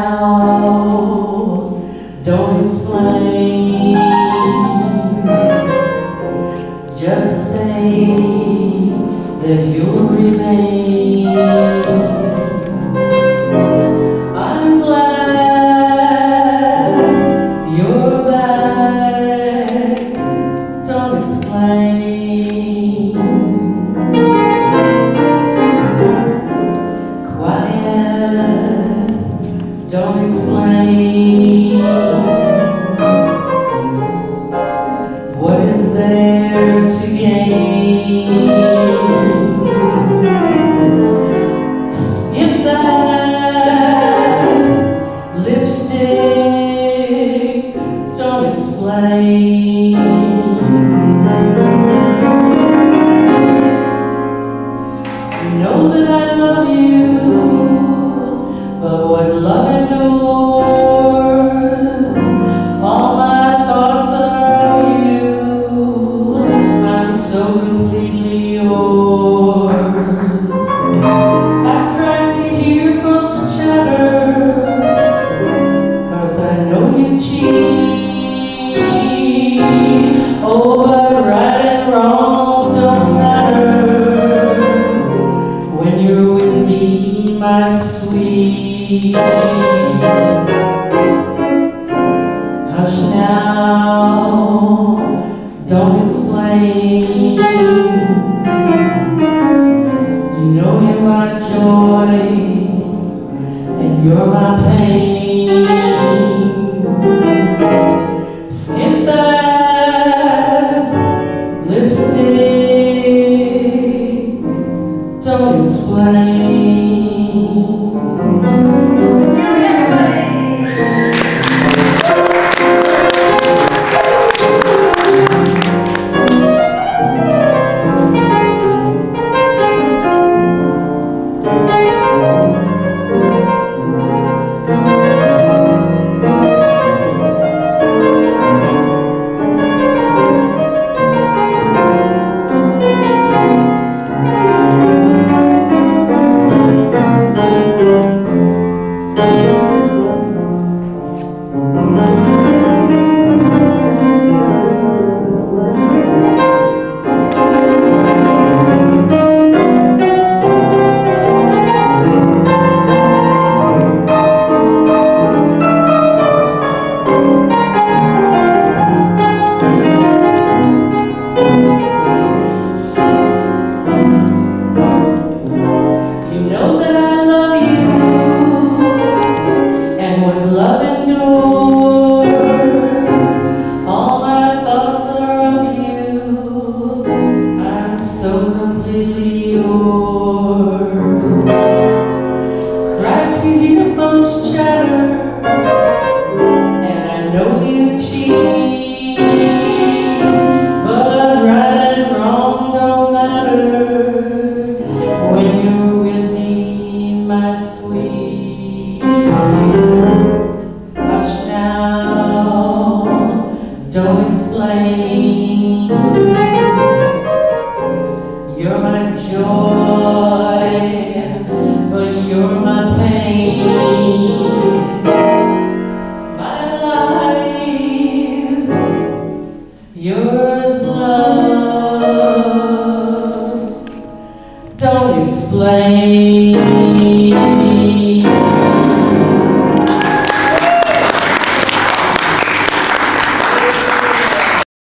now, don't explain, just say that you'll remain. I'm glad you're back, don't explain. Don't explain. What is there to gain in that lipstick? Don't explain. You know that I love you, but what love endures, all my thoughts are of you. I'm so completely yours. I cry to hear folks chatter, 'cause I know you cheat. Oh, but right and wrong don't matter when you're with me, my sweet. Hush now, don't explain. You know you're my joy and you're my pain. Skip that lipstick, don't explain. Don't explain. You're my joy, but you're my pain. My life's yours, love. Don't explain.